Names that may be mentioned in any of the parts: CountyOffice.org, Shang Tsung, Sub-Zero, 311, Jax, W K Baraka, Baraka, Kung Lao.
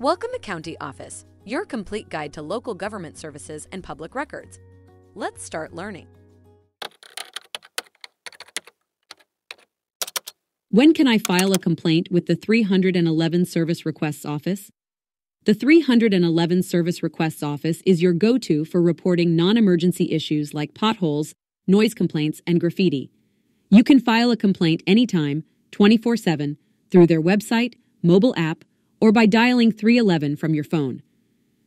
Welcome to County Office, your complete guide to local government services and public records. Let's start learning. When can I file a complaint with the 311 Service Requests Office? The 311 Service Requests Office is your go-to for reporting non-emergency issues like potholes, noise complaints, and graffiti. You can file a complaint anytime, 24/7, through their website, mobile app, or by dialing 311 from your phone.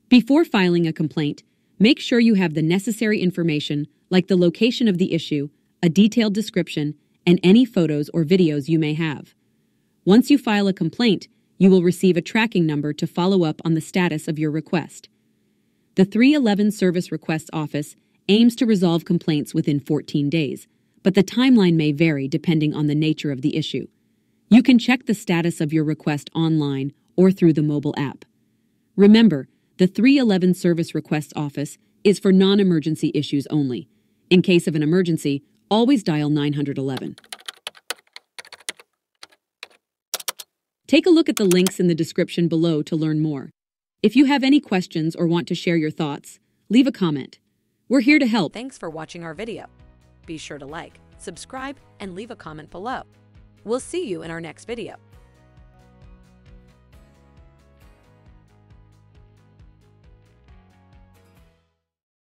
Before filing a complaint, make sure you have the necessary information like the location of the issue, a detailed description, and any photos or videos you may have. Once you file a complaint, you will receive a tracking number to follow up on the status of your request. The 311 Service Requests Office aims to resolve complaints within 14 days, but the timeline may vary depending on the nature of the issue. You can check the status of your request online or through the mobile app. Remember, the 311 Service Requests Office is for non-emergency issues only. In case of an emergency, always dial 911. Take a look at the links in the description below to learn more. If you have any questions or want to share your thoughts, leave a comment. We're here to help. Thanks for watching our video. Be sure to like, subscribe, and leave a comment below. We'll see you in our next video.